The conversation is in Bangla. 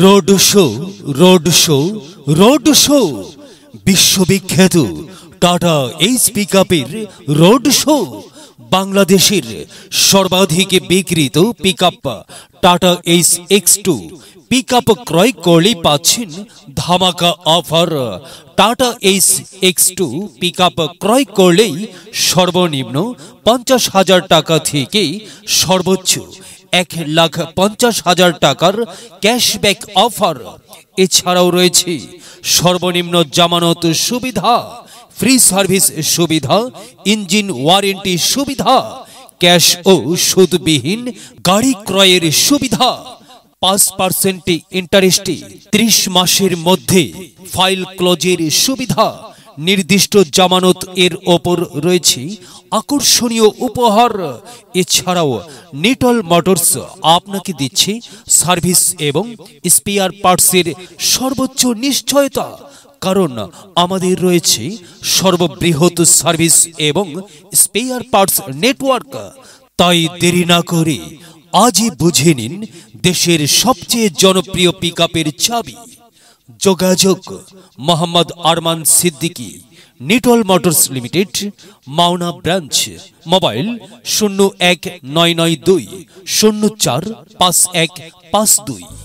Road show road show road show বিশ্ববিখ্যাত টাটা এইচ পিকআপের রোড শো বাংলাদেশের সর্বাধিক বিক্রিত পিকআপ টাটা HX2 পিকআপ ক্রয় করলে পাচ্ছেন ধামাকা অফার। টাটা HX2 পিকআপ ক্রয় করলেই সর্বনিম্ন ৫০,০০০ টাকা থেকে সর্বোচ্চ ১,৫০,০০০ টাকার ক্যাশব্যাক অফার। এছাড়াও রয়েছে সর্বনিম্ন জামানত সুবিধা, ফ্রি সার্ভিস সুবিধা, ইঞ্জিন ওয়ারেন্টি সুবিধা, ক্যাশ ও সুদবিহীন গাড়ি ক্রয়ের সুবিধা, ৫% ইন্টারেস্টে ৩০ মাসের মধ্যে ফাইল ক্লোজের সুবিধা, নির্দিষ্ট জামানত এর ওপর রয়েছে আকর্ষণীয় উপহার। এছাড়াও নিটল মোটরস আপনাকে দিচ্ছে সার্ভিস এবং স্পেয়ার পার্টসের সর্বোচ্চ নিশ্চয়তা, কারণ আমাদের রয়েছে সর্ববৃহৎ সার্ভিস এবং স্পেয়ার পার্টস নেটওয়ার্ক। তাই দেরি না করে আজই বুঝে নিন দেশের সবচেয়ে জনপ্রিয় পিকআপের চাবি। যোগাযোগ: Mohammad Arman Siddiqui, Nitol motors limited, Mawna branch. Mobile 01992 045152।